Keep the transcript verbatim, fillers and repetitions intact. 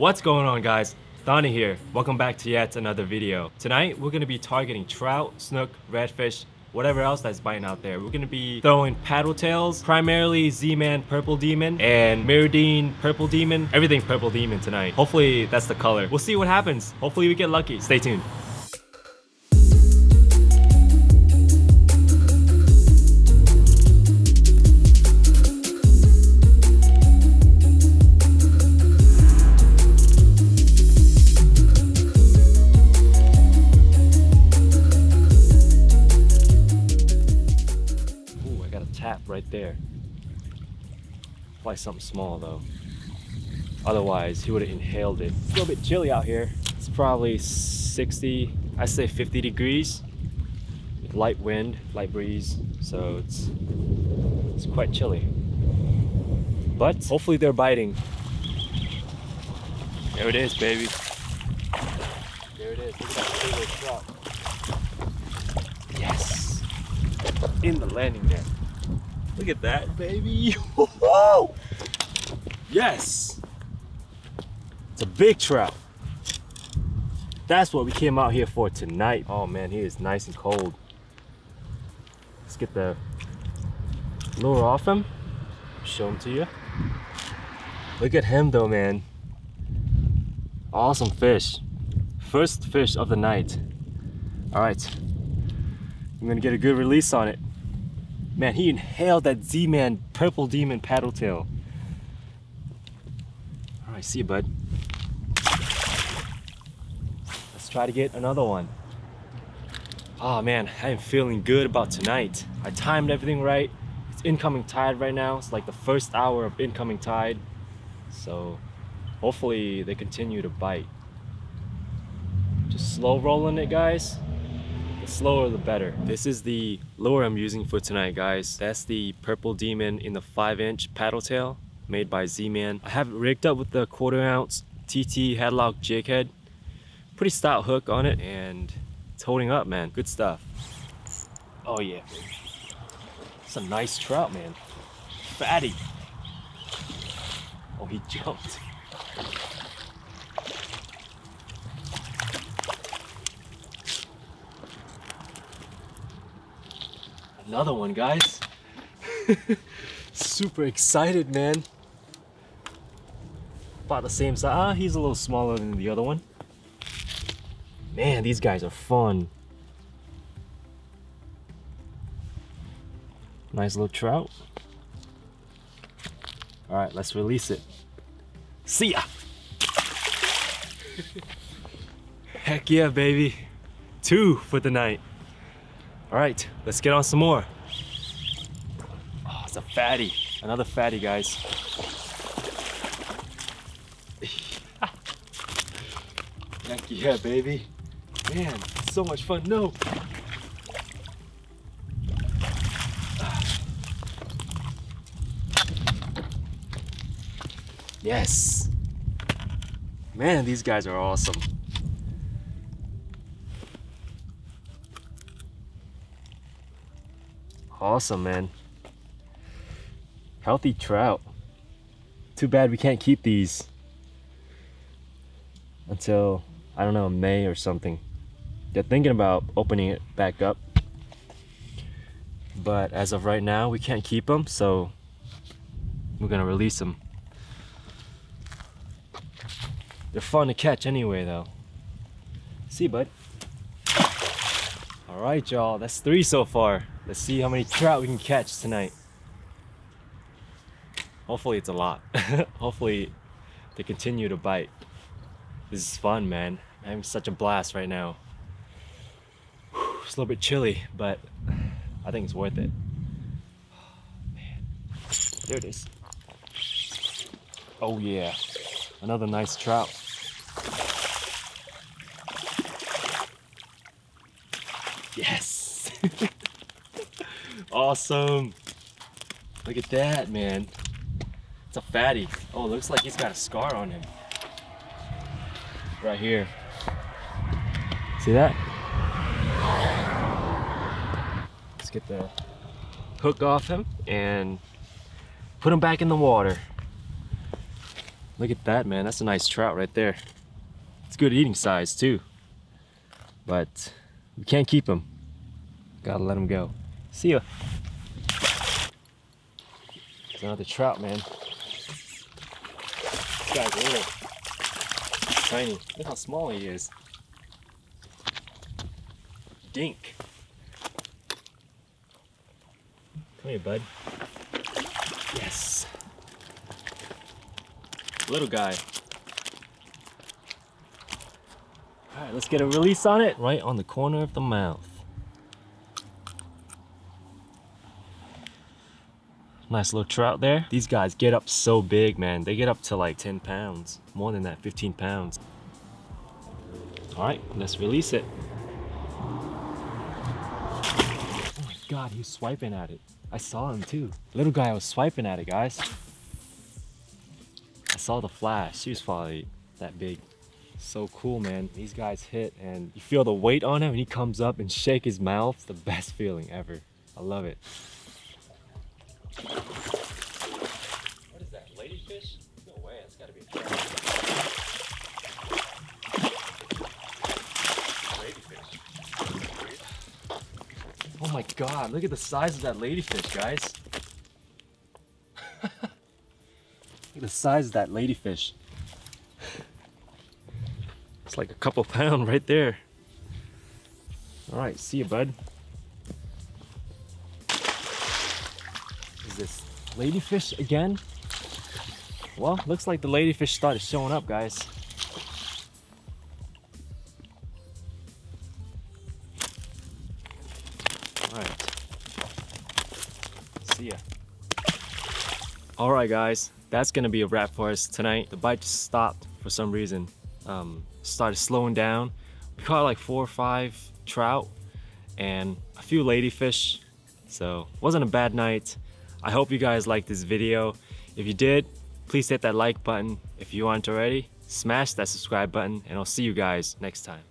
What's going on, guys? Thonny here. Welcome back to yet another video. Tonight we're going to be targeting trout, snook, redfish, whatever else that's biting out there. We're going to be throwing paddle tails, primarily Z-Man purple demon and Mirudin purple demon, everything purple demon tonight. Hopefully that's the color. We'll see what happens. Hopefully we get lucky. Stay tuned. Tap right there. Probably something small though. Otherwise, he would have inhaled it. It's a little bit chilly out here. It's probably sixty, I say fifty degrees. With light wind, light breeze. So it's it's quite chilly. But hopefully they're biting. There it is, baby. There it is. Look at that big drop. Yes. In the landing net. Look at that, baby. Whoa! Yes! It's a big trout. That's what we came out here for tonight. Oh man, he is nice and cold. Let's get the lure off him. Show him to you. Look at him though, man. Awesome fish. First fish of the night. All right. I'm gonna get a good release on it. Man, he inhaled that Z-Man purple demon paddle tail. All right, see you, bud. Let's try to get another one. Oh man, I am feeling good about tonight. I timed everything right. It's incoming tide right now. It's like the first hour of incoming tide. So hopefully they continue to bite. Just slow rolling it, guys. The slower the better. This is the lure I'm using for tonight, guys. That's the purple demon in the five inch paddle tail made by Z-Man. I have it rigged up with the quarter ounce T T headlock jig head. Pretty stout hook on it and it's holding up, man. Good stuff. Oh yeah. It's a nice trout, man. Fatty. Oh, he jumped. Another one, guys. Super excited, man. About the same size. Ah, he's a little smaller than the other one. Man, these guys are fun. Nice little trout. All right, let's release it. See ya. Heck yeah, baby. Two for the night. All right, let's get on some more. Oh, it's a fatty. Another fatty, guys. Heck yeah, baby. Man, so much fun. No. Yes. Man, these guys are awesome. Awesome, man. Healthy trout. Too bad we can't keep these until, I don't know, May or something. They're thinking about opening it back up. But as of right now, we can't keep them, so we're gonna release them. They're fun to catch anyway, though. See you, bud. All right, y'all, that's three so far. Let's see how many trout we can catch tonight. Hopefully it's a lot. Hopefully they continue to bite. This is fun, man. I'm having such a blast right now. It's a little bit chilly, but I think it's worth it. Oh, man. There it is. Oh yeah, another nice trout. Yes. Awesome. Look at that, man. It's a fatty. Oh, looks like he's got a scar on him. Right here. See that? Let's get the hook off him and put him back in the water. Look at that, man. That's a nice trout right there. It's good eating size too. But we can't keep him. Gotta let him go. See ya. It's another trout, man. This guy's little. Tiny. Look how small he is. Dink. Come here, bud. Yes. Little guy. All right, let's get a release on it. Right on the corner of the mouth. Nice little trout there. These guys get up so big, man. They get up to like ten pounds, more than that, fifteen pounds. All right, let's release it. Oh my God, he's swiping at it. I saw him too. Little guy was swiping at it, guys. I saw the flash. He was probably that big. So cool, man. These guys hit and you feel the weight on him and he comes up and shakes his mouth. It's the best feeling ever. I love it. What is that, ladyfish? No way, that's gotta be a trout. Ladyfish. Oh my God, look at the size of that ladyfish, guys. Look at the size of that ladyfish. It's like a couple pound right there. All right, see you, bud. This ladyfish again. Well, looks like the ladyfish started showing up, guys. All right, see ya. All right, guys, that's gonna be a wrap for us tonight. The bite just stopped for some reason. Um, started slowing down. We caught like four or five trout and a few ladyfish, so wasn't a bad night. I hope you guys liked this video. If you did, please hit that like button. If you aren't already, smash that subscribe button and I'll see you guys next time.